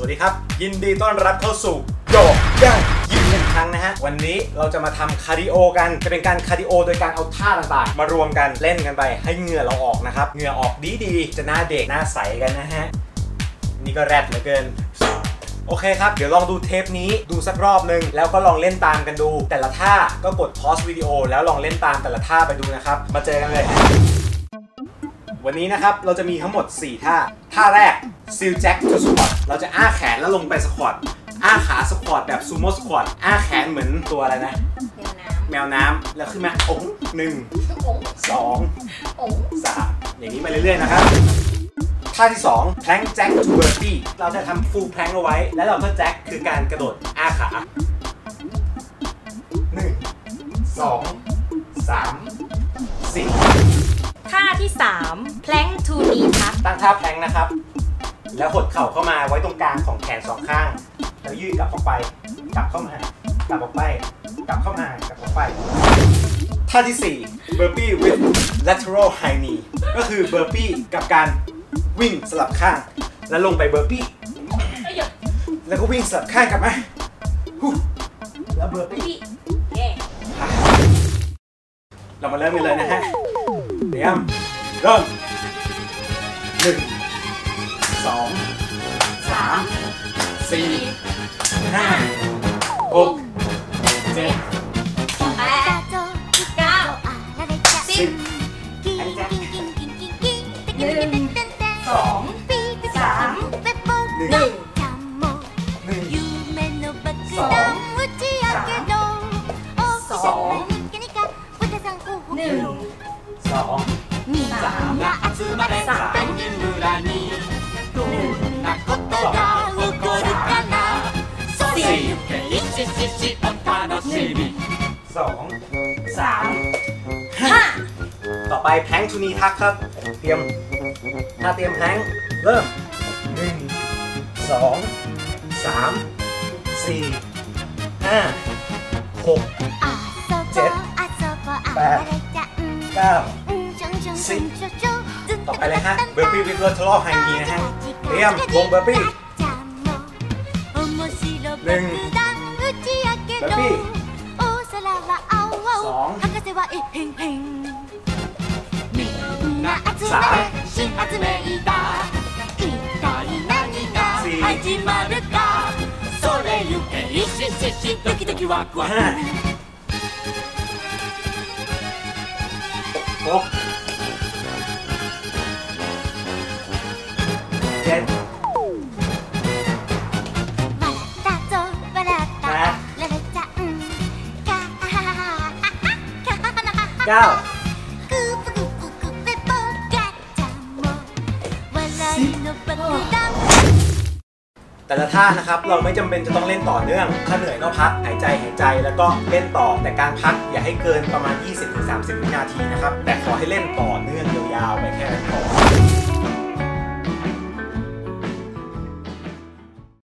สวัสดีครับยินดีต้อนรับเข้าสู่โยกย่างยืดหนึ่งครั้งนะฮะวันนี้เราจะมาทำคาร์ดิโอกันจะเป็นการคาร์ดิโอโดยการเอาท่าต่างๆมารวมกันเล่นกันไปให้เหงื่อเราออกนะครับเหงื่อออกดีๆจะหน้าเด็กหน้าใสกันนะฮะนี่ก็แรดเหลือเกินโอเคครับเดี๋ยวลองดูเทปนี้ดูสักรอบนึงแล้วก็ลองเล่นตามกันดูแต่ละท่าก็กดพอสวิดีโอแล้วลองเล่นตามแต่ละท่าไปดูนะครับมาเจอกันเลยวันนี้นะครับเราจะมีทั้งหมด4ท่าท่าแรกซิลแจ็คทูสควอตเราจะอ้าแขนแล้วลงไปสควอตอ้าขาสควอตแบบซูโม่สควอตอ้าแขนเหมือนตัวอะไรนะแมวน้ำแล้วขึ้นมาองค์1 2 3อย่างนี้ไปเรื่อยๆนะครับท่าที่2 plank jack to burpee เราจะทำ full plank เอาไว้แล้วเราก็แจ็คคือการกระโดดอ้าขา1 2 3 4ท่าที่3 plank to knee ครับตั้งท่า plank นะครับแล้วหดเข่าเข้ามาไว้ตรงกลางของแขน2ข้างแล้วยืดกลับออกไปกลับเข้ามากลับออกไปกลับเข้ามากลับออกไปท่าที่4 burpee with lateral high knee ก็คือ burpee กับการวิ่งสลับข้างแล้วลงไปเบอร์ปี้แล้วก็วิ่งสลับข้างกลับมาแล้วเบอร์ปี้เรามาเริ่มกันเลยนะฮะเตรียมเริ่ม1 2 3 4 5 6 7 8 9 10ต่อไปแพงทูนีทักครับเตรียมถ้าเตรียมแพงเริ่ม1 2 3 4 5 6 7 8 9 10ต่อไปเลยฮะเบอร์ปี้วิดโรทอลไฮนีนะฮะเตรียมวงเบอร์ปี้2 3 4 5 6 7 8 9แต่ละท่านะครับเราไม่จำเป็นจะต้องเล่นต่อเนื่องถ้าเหนื่อยก็พักหายใจแล้วก็เล่นต่อแต่การพักอย่าให้เกินประมาณ 20-30 วินาทีนะครับแต่ขอให้เล่นต่อเนื่องยาวๆไปแค่นั้นพอ